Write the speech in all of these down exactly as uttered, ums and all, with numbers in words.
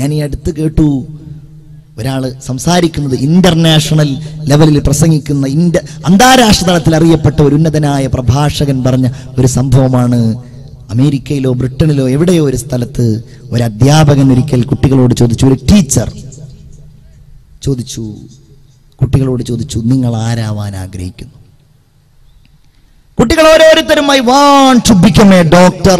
يعني أدتكتو وراء سمساريكم هذا international level اللي برسنجيكم هذا أندار أشترى تلاريه بتو ورينا دنا يا بربحاشة عن برجنا وري سامبومان أمريكا لو بريطان لو يبدأ يوري استالت وراء ديا بعن أمريكا كتيكلود جودي جوري teacher جودي جو كتيكلود جودي جو نينغال آرا وانا غريكن كتيكلود يوري ترى I want to become a doctor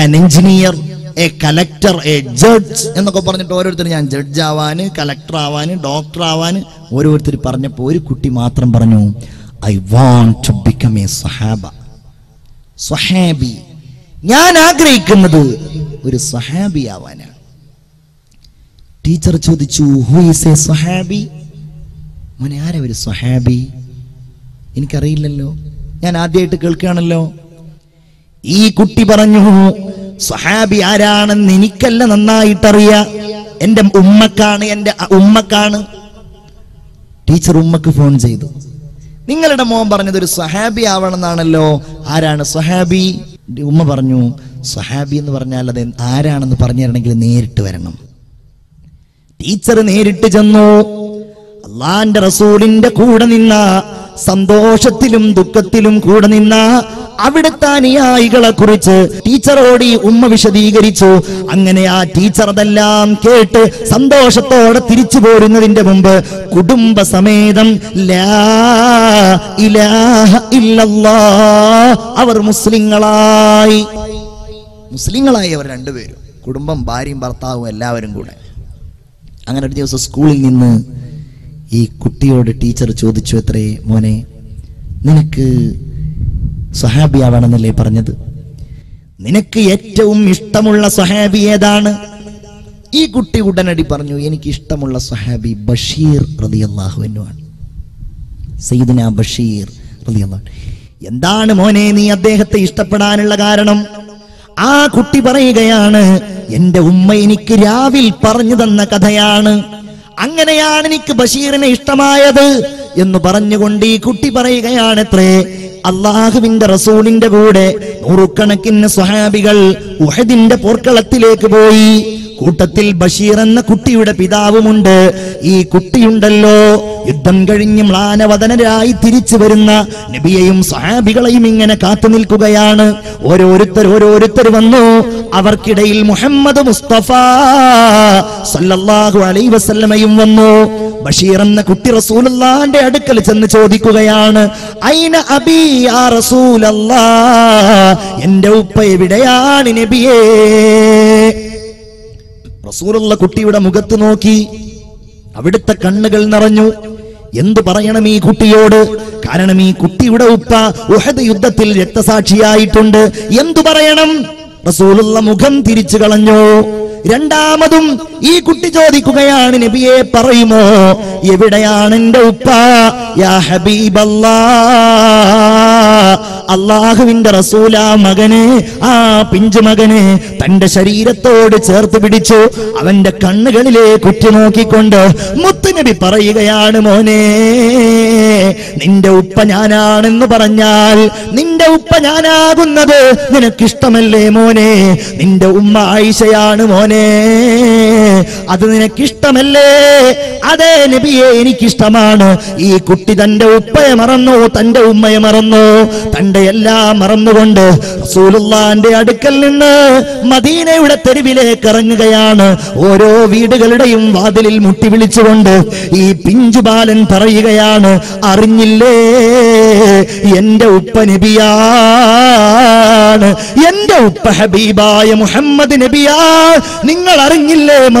an engineer a collector, a judge എന്നൊക്കെ പറഞ്ഞിട്ട് ഓരോരുത്തർ ഞാൻ judge ആവാന് collector ആവാന് ഡോക്ടർ ആവാന് ഓരോരുത്തർ പറഞ്ഞപ്പോൾ ഒരു കുട്ടി മാത്രം പറഞ്ഞു I want to become a sahaba sahabi ഞാൻ ആഗ്രഹിക്കുന്നത് ഒരു സഹാബി ആവാനാണ് ടീച്ചർ ചോദിച്ചു who is a sahabi മോനെ ആരാ ഒരു സഹാബി എനിക്കറിയില്ലല്ലോ ഞാൻ ആദ്യമായിട്ട് കേൾക്കുകയാണല്ലോ ഈ കുട്ടി പറഞ്ഞു സഹാബി ആരാണെന്ന് എനിക്കല്ല നന്നായിട്ടറിയാം എൻ്റെ ഉമ്മക്കാണ് എൻ്റെ ഉമ്മക്കാണ് ടീച്ചർ ഉമ്മക്ക് ഫോൺ ചെയ്തു നിങ്ങളുടെ മോൻ പറഞ്ഞത് ഒരു സഹാബി ആവണമെന്നാണല്ലോ ആരാണ് സഹാബി ഉമ്മ പറഞ്ഞു സഹാബി എന്ന് പറഞ്ഞാൽ അത് ആരാണെന്ന് പറഞ്ഞു തരണമെങ്കിൽ നേരിട്ട് വരണം ടീച്ചർ നേരിട്ട് ചെന്നു അല്ലാഹുവിൻ്റെ റസൂലിൻ്റെ കൂടെ നിന്ന സന്തോഷത്തിലും ദുഃഖത്തിലും കൂടെ നിന്ന അവിടുത്തെ അനുയായികളെ കുറിച്ച് ടീച്ചറോട് ഈ ഉമ്മ വിശദീകരിച്ചു അങ്ങനെ ആ ടീച്ചർ അതെല്ലാം കേട്ട് സന്തോഷത്തോടെ തിരിച്ചു പോരുന്നതിന്റെ മുമ്പ് കുടുംബ സമേതം ലാ ഇലാഹ ഇല്ലല്ലാഹ് അവർ മുസ്ലിങ്ങളായി മുസ്ലിങ്ങളായി അവർ രണ്ടുപേരും കുടുംബം ഭാര്യയും ഭർത്താവും എല്ലാവരും കൂടെ അങ്ങനെ ഒരു ദിവസം സ്കൂളിൽ നിന്ന് ഈ കുട്ടിയോട് ടീച്ചർ ചോദിച്ചു എത്രേ മോനെ നിനക്ക് സഹാബി ആവണമെന്നല്ലേ പറഞ്ഞത് നിനക്ക് ഏറ്റവും ഇഷ്ടമുള്ള സഹാബി ഏതാണ് ഈ കുട്ടി ഉടനടി പറഞ്ഞു എനിക്ക് ഇഷ്ടമുള്ള സഹാബി ബഷീർ റളിയല്ലാഹു അൻഹുവാണ് സയ്യിദുനാ ബഷീർ റളിയല്ലാഹു എന്താണ് മോനെ നീ അദ്ദേഹത്തെ ഇഷ്ടപ്പെടാനുള്ള കാരണം ആ കുട്ടി പറയുകയാണ് എൻ്റെ ഉമ്മ എനിക്ക് രാവിൽ പറഞ്ഞു തന്ന കഥയാണ് അങ്ങനെയാണ് എനിക്ക് ബഷീറിനെ ഇഷ്ടമായത് എന്ന് പറഞ്ഞുകൊണ്ട് ഈ കുട്ടി പറയുകയാണത്രേ അല്ലാഹുവിന്റെ റസൂലിന്റെ കൂടെ നൂറുകണക്കിന് സ്വഹാബികൾ ഉഹദിന്റെ പോർക്കളത്തിലേക്ക് പോയി കൂട്ടത്തിൽ ബഷീർ എന്ന കുട്ടിയുടെ പിതാവുമുണ്ട് ഈ കുട്ടിയുണ്ടല്ലോ യുദ്ധം കഴിഞ്ഞ് മ്ലാനവദനരായി തിരിച്ചു വരുന്ന നബിയെയും സ്വഹാബികളെയും ഇങ്ങനെ കാത്തു നിൽക്കുകയാണ് ഓരോരുത്തർ ഓരോരുത്തർ വന്നു അവർക്കിടയിൽ മുഹമ്മദ് മുസ്തഫ സല്ലല്ലാഹു അലൈഹി വസല്ലമയും വന്നു ബഷീർ എന്ന കുട്ടി റസൂലുള്ളാഹിന്റെ അടുക്കൽ ചെന്ന് ചോദിക്കുകയാണ് ഐന അബി യാ റസൂലല്ലാഹ് എൻ്റെ ഉപ്പ എവിടെയാണ് നബിയേ റസൂലുള്ള കുട്ടിയുടെ മുഖത്ത് നോക്കി അവിടുത്തെ കണ്ണുകൾ നിറഞ്ഞു എന്തു പറയണം ഈ കുട്ടിയോട് കാരണം ഈ കുട്ടിയുടെ ഉപ്പ ഉഹദ് യുദ്ധത്തിൽ രക്തസാക്ഷിയായിട്ടുണ്ട് എന്തു പറയണം റസൂലുള്ള മുഖം തിരിച്ചു കളഞ്ഞു രണ്ടാമതും ഈ കുട്ടി ചോദിക്കുകയാണ് നബിയെ പറയുമോ എവിടെയാണ് എൻ്റെ ഉപ്പ യാ ഹബീബല്ലാഹ് അല്ലാഹുവിൻ്റെ റസൂല മകനെ ആ പിഞ്ചു മകനെ തൻ്റെ ശരീരത്തോട് ചേർത്ത് പിടിച്ചു അവൻ്റെ കണ്ണുകളിലേക്ക് ഉറ്റുനോക്കിക്കൊണ്ട് മുത്തുനബി പറയുകയാണ് മോനെ നിന്റെ ഉപ്പ ഞാനാണെന്ന് പറഞ്ഞാൽ നിന്റെ ഉപ്പ ഞാനാകുന്നത് നിനക്കിഷ്ടമല്ലേ മോനെ നിന്റെ ഉമ്മ ആയിഷയാണ് മോനെ അത് നിനക്കിഷ്ടമല്ലേ അതെ നബിയെ എനിക്കിഷ്ടമാണ് ഈ കുട്ടി തൻ്റെ ഉപ്പയെ മറന്നു തൻ്റെ ഉമ്മയെ മറന്നു തൻ്റെ എല്ലാം മറന്നുകൊണ്ട് റസൂലുള്ളാന്റെ അടുക്കൽ നിന്ന് മദീനയുടെ തെരുവിലേക്ക് ഇറങ്ങുകയാണ് ഓരോ വീടുകളുടെയും വാതിലിൽ മുട്ടി വിളിച്ചുകൊണ്ട് ഈ പിഞ്ചുബാലൻ പറയുകയാണ് അറിഞ്ഞില്ലേ എൻ്റെ ഉപ്പ നബിയാണ് എൻ്റെ ഉപ്പ ഹബീബായ മുഹമ്മദ് നബിയാ നിങ്ങൾ അറിഞ്ഞില്ലേ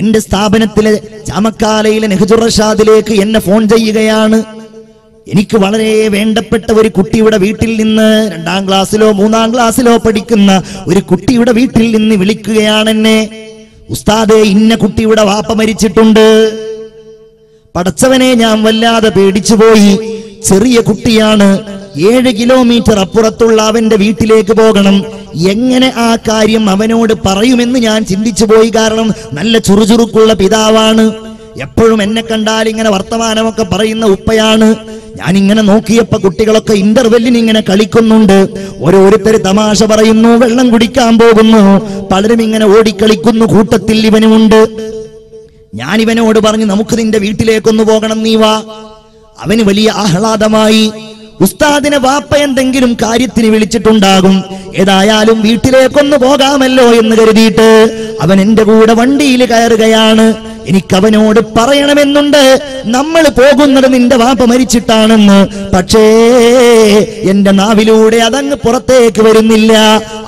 എൻ്റെ സ്ഥാപനത്തിലെ ചാമക്കാലയിലെ നെഹ്ജുറഷാദിലേക്ക് എന്നെ ഫോൺ ചെയ്യുകയാണ്. എനിക്ക് വളരെ വേണ്ടപ്പെട്ട ഒരു കുട്ടിയുടെ വീട്ടിൽ നിന്ന്, രണ്ടാം ക്ലാസ്സിലോ മൂന്നാം ക്ലാസ്സിലോ പഠിക്കുന്ന ഒരു കുട്ടിയുടെ വീട്ടിൽ നിന്ന് വിളിക്കുകയാണ് എന്നെ. ഉസ്താദേ, ഇന്ന കുട്ടിയുടെ വാപ്പ മരിച്ചിട്ടുണ്ട്. പടച്ചവനെ, ഞാൻ വല്ലാതെ പേടിച്ചു പോയി. ചെറിയ കുട്ടിയാണ്, ഏഴ് കിലോമീറ്റർ അപ്പുറത്തുള്ള അവന്റെ വീട്ടിലേക്ക് പോകണം. എങ്ങനെ ആ കാര്യം അവനോട് പറയുമെന്ന് ഞാൻ ചിന്തിച്ചു പോയി. കാരണം നല്ല ചുറുചുറുക്കുള്ള പിതാവാണ്, എപ്പോഴും എന്നെ കണ്ടാൽ ഇങ്ങനെ വർത്തമാനമൊക്കെ പറയുന്ന ഉപ്പയാണ്. ഞാനിങ്ങനെ നോക്കിയപ്പോ കുട്ടികളൊക്കെ ഇന്റർവെല്ലിന് ഇങ്ങനെ കളിക്കുന്നുണ്ട്. ഓരോരുത്തർ തമാശ പറയുന്നു, വെള്ളം കുടിക്കാൻ പോകുന്നു, പലരും ഇങ്ങനെ ഓടിക്കളിക്കുന്നു. കൂട്ടത്തിൽ ഇവനുമുണ്ട്. ഞാൻ ഇവനോട് പറഞ്ഞു, നമുക്ക് നിന്റെ വീട്ടിലേക്കൊന്നു പോകണം, നീ വാ. അവന് വലിയ ആഹ്ലാദമായി. ഉസ്താദിനെ വാപ്പ എന്തെങ്കിലും കാര്യത്തിന് വിളിച്ചിട്ടുണ്ടാകും, ഏതായാലും വീട്ടിലേക്കൊന്നു പോകാമല്ലോ എന്ന് കരുതിയിട്ട് അവൻ എന്റെ കൂടെ വണ്ടിയിൽ കയറുകയാണ്. എനിക്കവനോട് പറയണമെന്നുണ്ട്, നമ്മൾ പോകുന്നത് നിന്റെ വാപ്പ മരിച്ചിട്ടാണെന്ന്. പക്ഷേ എന്റെ നാവിലൂടെ അതങ്ങ് പുറത്തേക്ക് വരുന്നില്ല.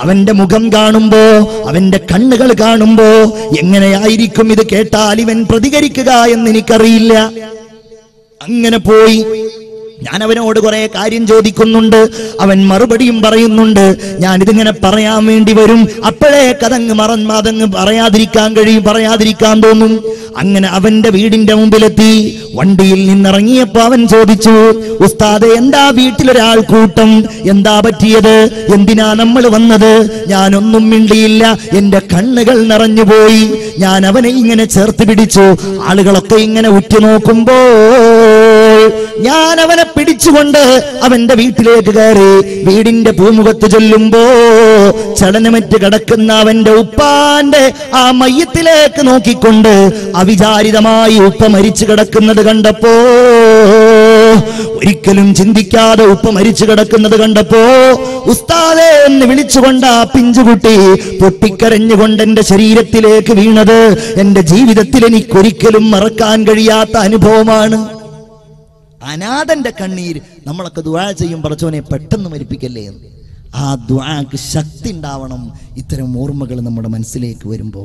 അവന്റെ മുഖം കാണുമ്പോ, അവന്റെ കണ്ണുകൾ കാണുമ്പോ എങ്ങനെയായിരിക്കും ഇത് കേട്ടാൽ ഇവൻ പ്രതികരിക്കുക എന്ന് എനിക്കറിയില്ല. അങ്ങനെ പോയി. ഞാൻ അവനോട് കുറെ കാര്യം ചോദിക്കുന്നുണ്ട്, അവൻ മറുപടിയും പറയുന്നുണ്ട്. ഞാൻ ഇതിങ്ങനെ പറയാൻ വേണ്ടി വരും, അപ്പോഴേ കഥങ്ങ് മറന്ന് അതങ്ങ് പറയാതിരിക്കാൻ കഴിയും, പറയാതിരിക്കാൻ തോന്നും. അങ്ങനെ അവന്റെ വീടിന്റെ മുമ്പിലെത്തി. വണ്ടിയിൽ നിന്നിറങ്ങിയപ്പോ അവൻ ചോദിച്ചു, ഉസ്താദ്, എന്താ വീട്ടിലൊരാൾ കൂട്ടം? എന്താ പറ്റിയത്? എന്തിനാ നമ്മൾ വന്നത്? ഞാനൊന്നും മിണ്ടിയില്ല. എന്റെ കണ്ണുകൾ നിറഞ്ഞുപോയി. ഞാൻ അവനെ ഇങ്ങനെ ചേർത്ത് പിടിച്ചു. ആളുകളൊക്കെ ഇങ്ങനെ ഉറ്റുനോക്കുമ്പോ ഞാൻ അവനെ പിടിച്ചുകൊണ്ട് അവന്റെ വീട്ടിലേക്ക് കയറി. വീടിന്റെ പൂമുഖത്ത് ചെല്ലുമ്പോ ചലനമറ്റ് കിടക്കുന്ന അവന്റെ ഉപ്പാന്റെ ആ മയ്യത്തിലേക്ക് നോക്കിക്കൊണ്ട് അവിചാരിതമായി ഉപ്പ മരിച്ചു കിടക്കുന്നത് കണ്ടപ്പോ, ഒരിക്കലും ചിന്തിക്കാതെ ഉപ്പ മരിച്ചു കിടക്കുന്നത് കണ്ടപ്പോ ഉസ്താദേ എന്ന് വിളിച്ചുകൊണ്ട് ആ പിഞ്ചുകുട്ടി പൊട്ടിക്കരഞ്ഞുകൊണ്ട് എന്റെ ശരീരത്തിലേക്ക് വീണത് എന്റെ ജീവിതത്തിൽ എനിക്കൊരിക്കലും മറക്കാൻ കഴിയാത്ത അനുഭവമാണ്. അനാഥന്റെ കണ്ണീർ. നമ്മളൊക്കെ ദുആ ചെയ്യും, പടച്ചോനെ പെട്ടെന്ന് മരിപ്പിക്കല്ലേ. ആ ദുആക്ക് ശക്തി ഉണ്ടാവണം ഇത്തരം ഓർമ്മകൾ നമ്മുടെ മനസ്സിലേക്ക് വരുമ്പോ.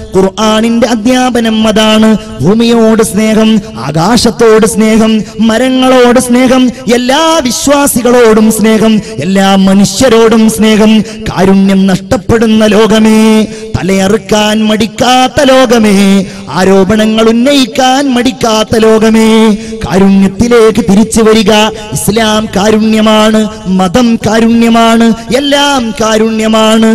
ഖുർആനിന്റെ അധ്യാപനം അതാണ്. ഭൂമിയോട് സ്നേഹം, ആകാശത്തോട് സ്നേഹം, മരങ്ങളോട് സ്നേഹം, എല്ലാ വിശ്വാസികളോടും സ്നേഹം, എല്ലാ മനുഷ്യരോടും സ്നേഹം. കാരുണ്യം നഷ്ടപ്പെടുന്ന ലോകമേ, തലയറുക്കാൻ മടിക്കാത്ത ലോകമേ, ആരോപണങ്ങൾ ഉന്നയിക്കാൻ മടിക്കാത്ത ലോകമേ, കാരുണ്യത്തിലേക്ക് തിരിച്ചു വരിക. ഇസ്ലാം കാരുണ്യമാണ്, മതം കാരുണ്യമാണ്, എല്ലാം കാരുണ്യമാണ്.